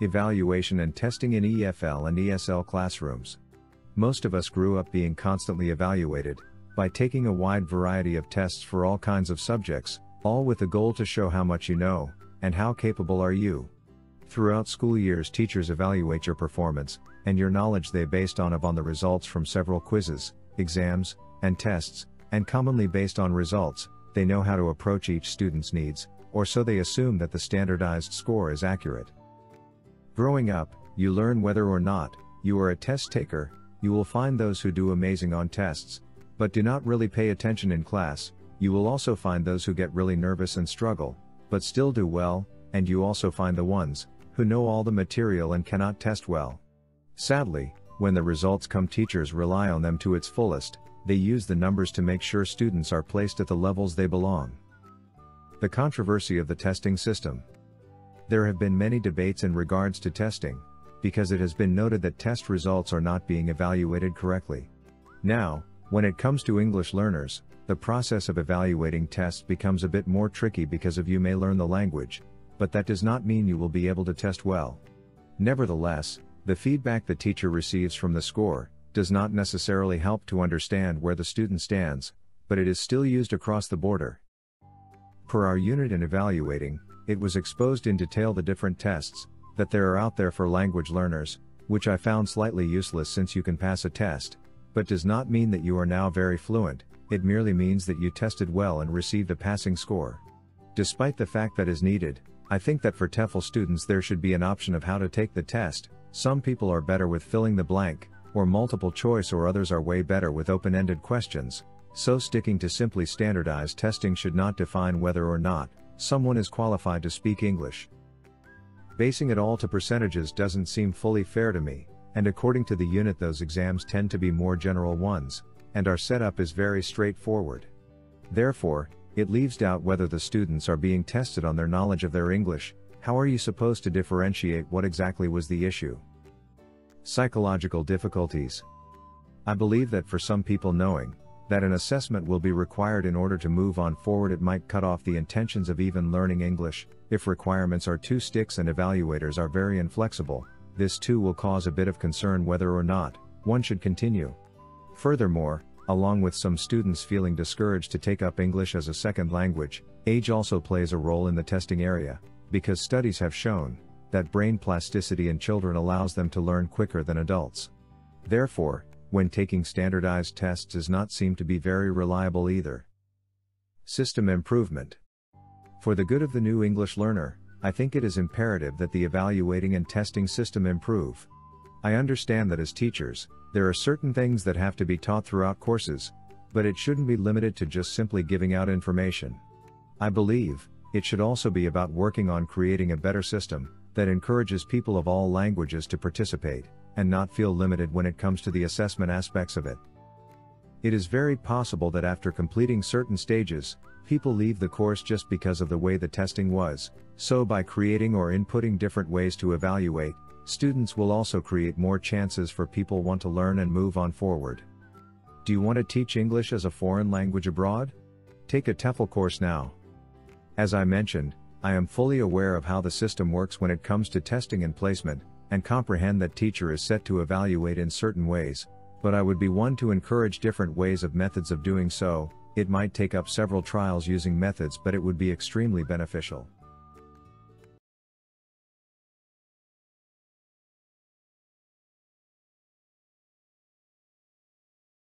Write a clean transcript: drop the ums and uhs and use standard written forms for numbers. evaluation and testing in EFL and ESL classrooms. Most of us grew up being constantly evaluated, by taking a wide variety of tests for all kinds of subjects, all with the goal to show how much you know, and how capable are you. Throughout school years, teachers evaluate your performance, and your knowledge they based on the results from several quizzes, exams, and tests, and commonly based on results, they know how to approach each student's needs, or so they assume that the standardized score is accurate. Growing up, you learn whether or not you are a test taker. You will find those who do amazing on tests, but do not really pay attention in class. You will also find those who get really nervous and struggle, but still do well, and you also find the ones who know all the material and cannot test well. Sadly, when the results come, teachers rely on them to its fullest. They use the numbers to make sure students are placed at the levels they belong. The controversy of the testing system. There have been many debates in regards to testing, because it has been noted that test results are not being evaluated correctly. Now, when it comes to English learners, the process of evaluating tests becomes a bit more tricky because you may learn the language, but that does not mean you will be able to test well. Nevertheless, the feedback the teacher receives from the score does not necessarily help to understand where the student stands, but it is still used across the border. Per our unit in evaluating, it was exposed in detail the different tests that there are out there for language learners, which I found slightly useless, since you can pass a test, but does not mean that you are now very fluent. It merely means that you tested well and received a passing score. Despite the fact that is needed, I think that for TEFL students there should be an option of how to take the test. Some people are better with filling the blank, or multiple choice, or others are way better with open-ended questions, so sticking to simply standardized testing should not define whether or not someone is qualified to speak English. Basing it all to percentages doesn't seem fully fair to me, and according to the unit those exams tend to be more general ones, and our setup is very straightforward. Therefore, it leaves doubt whether the students are being tested on their knowledge of their English. How are you supposed to differentiate what exactly was the issue? Psychological difficulties. I believe that for some people, knowing that an assessment will be required in order to move on forward, it might cut off the intentions of even learning English. If requirements are too strict and evaluators are very inflexible, this too will cause a bit of concern whether or not one should continue. Furthermore, along with some students feeling discouraged to take up English as a second language, age also plays a role in the testing area, because studies have shown that brain plasticity in children allows them to learn quicker than adults. Therefore, when taking standardized tests does not seem to be very reliable either. System improvement. For the good of the new English learner, I think it is imperative that the evaluating and testing system improve. I understand that as teachers, there are certain things that have to be taught throughout courses, but it shouldn't be limited to just simply giving out information. I believe it should also be about working on creating a better system that encourages people of all languages to participate, and not feel limited when it comes to the assessment aspects of it. It is very possible that after completing certain stages, people leave the course just because of the way the testing was, so by creating or inputting different ways to evaluate, students will also create more chances for people want to learn and move on forward. Do you want to teach English as a foreign language abroad? Take a TEFL course now. As I mentioned, I am fully aware of how the system works when it comes to testing and placement, and comprehend that teacher is set to evaluate in certain ways, but I would be one to encourage different ways of methods of doing so. It might take up several trials using methods, but it would be extremely beneficial.